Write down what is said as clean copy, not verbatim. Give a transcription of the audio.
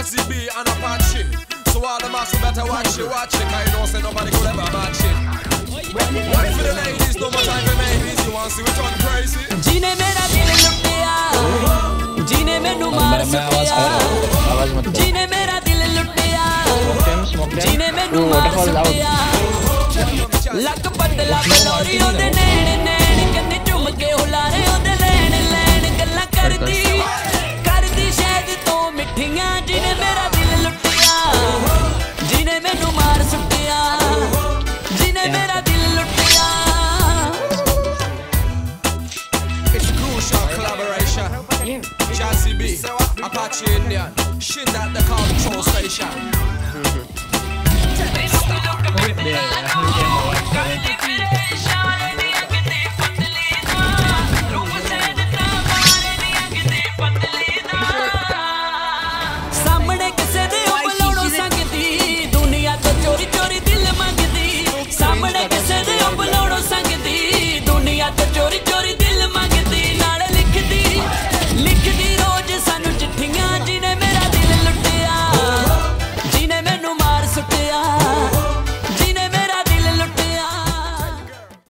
Jazzy B and Apache. So all the masses better watch it, cause you don't say nobody could ever match it. What for the ladies, no more time for maybes, you wanna see we turn crazy? Jeene mera dil luteya, jeene mainu maar sakya, jeene mera dil luteya, jeene mainu maar sakya. Lakh badla belori ode nain nain, kanne chum ke hulare ode lain lain, galla kardi shahid to mithiyan, jeene mera dil luteya, jeene mainu maar sakya, jeene mera dil luteya. It's crucial collaboration. Jazzy B, Apache Indian, shit at the control station.